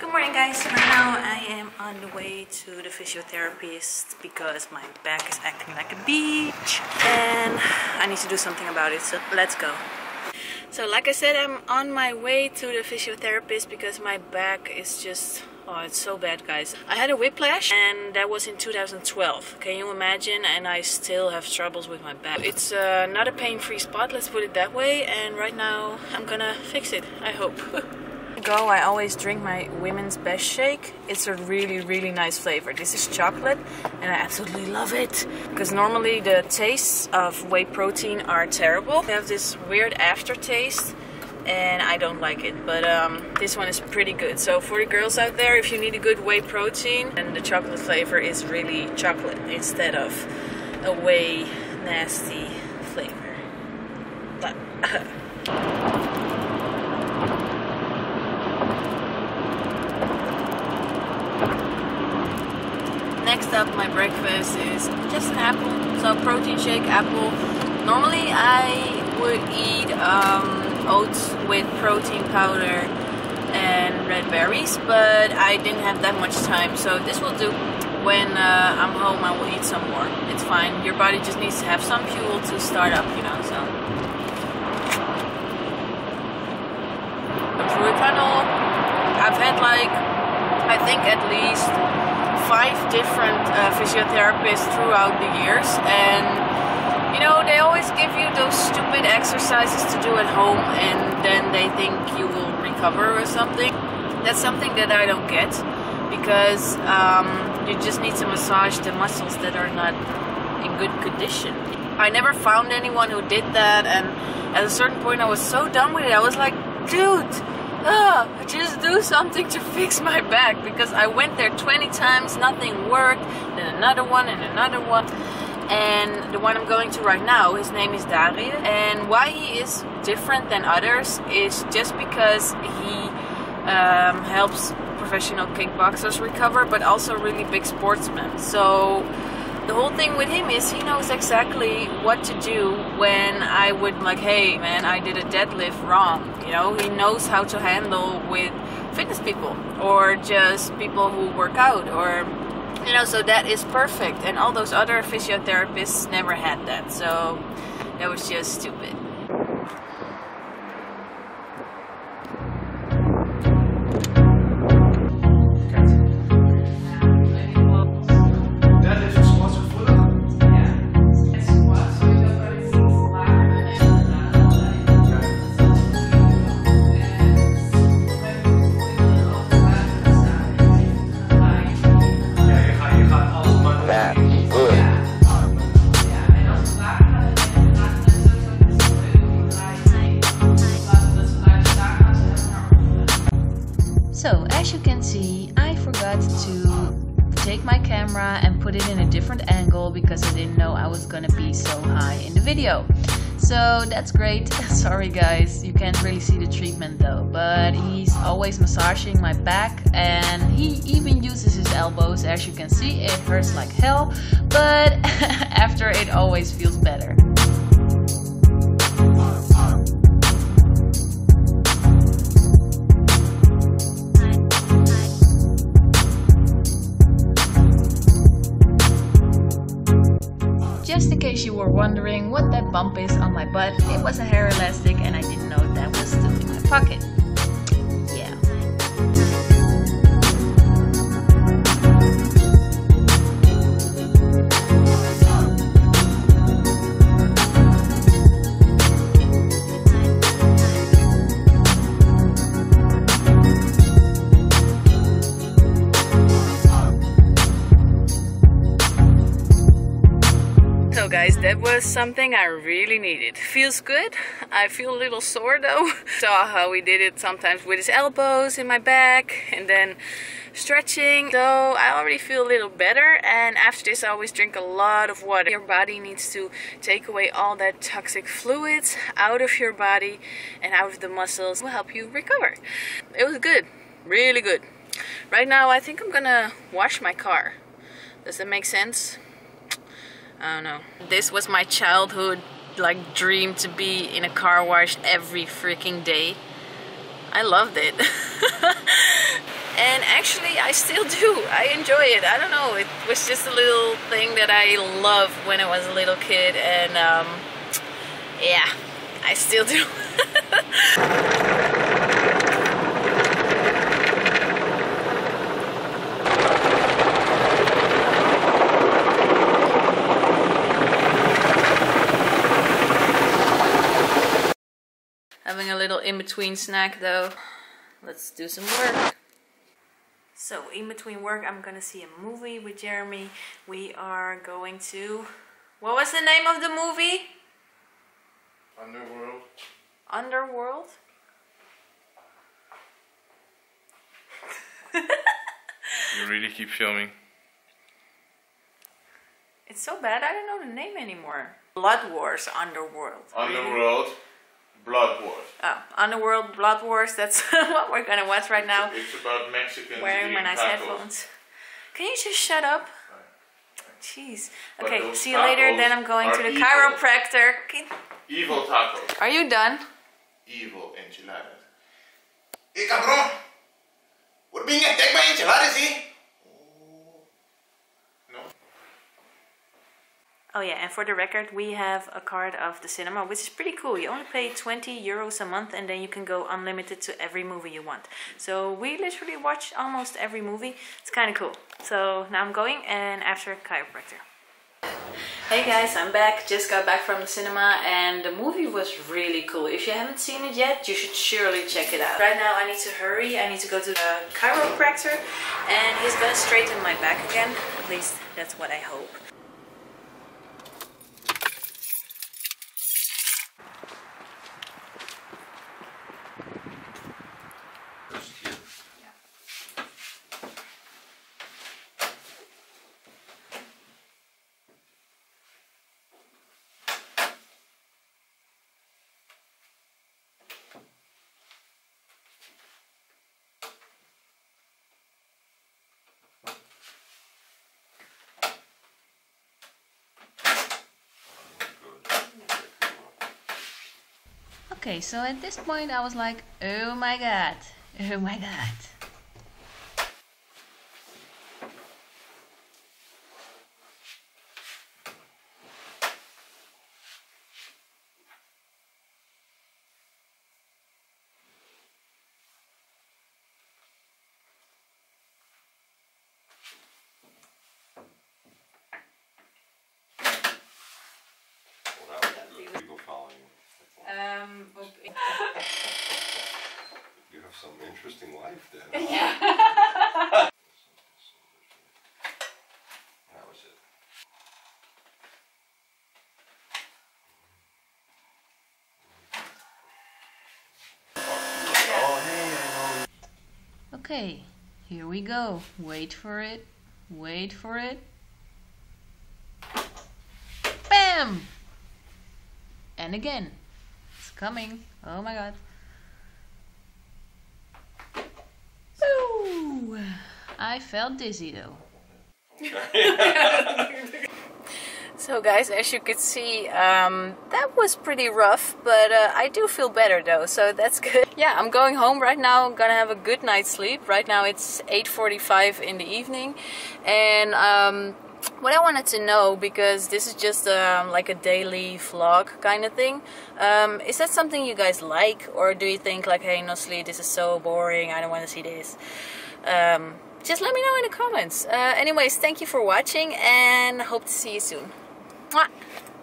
Good morning, guys. So right now I am on the way to the physiotherapist because my back is acting like a bitch and I need to do something about it, so let's go. So like I said, I'm on my way to the physiotherapist because my back is just, oh, it's so bad, guys. I had a whiplash and that was in 2012. Can you imagine? And I still have troubles with my back. It's not a pain-free spot, let's put it that way, and right now I'm gonna fix it, I hope. Go, I always drink my Women's Best shake. It's a really nice flavor. This is chocolate and I absolutely love it because normally the tastes of whey protein are terrible. They have this weird aftertaste and I don't like it, but this one is pretty good. So for the girls out there, if you need a good whey protein, and the chocolate flavor is really chocolate instead of a whey nasty flavor. But next up, my breakfast is just an apple, so protein shake, apple. Normally I would eat oats with protein powder and red berries, but I didn't have that much time, so this will do. When I'm home, I will eat some more. It's fine, your body just needs to have some fuel to start up, you know, so. I've had like, I think at least 5 different physiotherapists throughout the years, and you know, they always give you those stupid exercises to do at home and then they think you will recover or something. That's something that I don't get, because you just need to massage the muscles that are not in good condition. I never found anyone who did that, and at a certain point I was so done with it. I was like, dude, just do something to fix my back, because I went there 20 times, nothing worked, then another one and another one. And the one I'm going to right now, his name is Dario, and why he is different than others is just because he helps professional kickboxers recover, but also really big sportsmen. So the whole thing with him is he knows exactly what to do when I would, like, hey man, I did a deadlift wrong. You know, he knows how to handle with fitness people or just people who work out, or, you know, so that is perfect. And all those other physiotherapists never had that, so that was just stupid. As you can see, I forgot to take my camera and put it in a different angle because I didn't know I was gonna be so high in the video. So that's great. Sorry guys, you can't really see the treatment though, but he's always massaging my back and he even uses his elbows. As you can see, it hurts like hell, but after it always feels better. Just in case you were wondering what that bump is on my butt, it was a hair elastic and I didn't know that was still in my pocket. Guys, that was something I really needed. Feels good. I feel a little sore though. Saw how he did it sometimes with his elbows in my back and then stretching. So I already feel a little better, and after this I always drink a lot of water. Your body needs to take away all that toxic fluids out of your body and out of the muscles. It will help you recover. It was good. Really good. Right now I think I'm gonna wash my car. Does that make sense? I don't know. This was my childhood, like, dream to be in a car wash every freaking day. I loved it. And I still do. I enjoy it. I don't know. It was just a little thing that I loved when I was a little kid, and yeah, I still do. Having a little in-between snack though. Let's do some work. So in between work, I'm gonna see a movie with Jeremy. We are going to... What was the name of the movie? Underworld. Underworld? You really keep filming. It's so bad, I don't know the name anymore. Blood Wars, Underworld. Underworld. Really? Blood Wars. Oh, Underworld Blood Wars, that's what we're gonna watch right now. It's about Mexicans wearing my nice headphones. Can you just shut up? Jeez. Okay, see you later, then I'm going to the chiropractor. Evil tacos. Are you done? Evil enchiladas. Hey, cabrón! We're being attacked by enchiladas, eh? Oh yeah, and for the record, we have a card of the cinema, which is pretty cool. You only pay 20 euros a month and then you can go unlimited to every movie you want. So we literally watch almost every movie. It's kind of cool. So now I'm going and after chiropractor. Hey guys, I'm back. Just got back from the cinema and the movie was really cool. If you haven't seen it yet, you should surely check it out. Right now I need to hurry. I need to go to the chiropractor and he's gonna straighten my back again. At least that's what I hope. Okay, so at this point I was like, oh my god, oh my god. You have some interesting life then. Yeah. That was it. Okay, here we go. Wait for it. Wait for it. Bam! And again. It's coming. Oh my god. Ooh, I felt dizzy though. So guys, as you could see, that was pretty rough, but I do feel better though, so that's good. Yeah, I'm going home right now. I'm gonna have a good night's sleep. Right now it's 8:45 in the evening, and what I wanted to know, because this is just like a daily vlog kind of thing, is that something you guys like, or do you think like, hey Nosli, this is so boring, I don't want to see this? Just let me know in the comments. Anyways, thank you for watching and hope to see you soon. Mwah!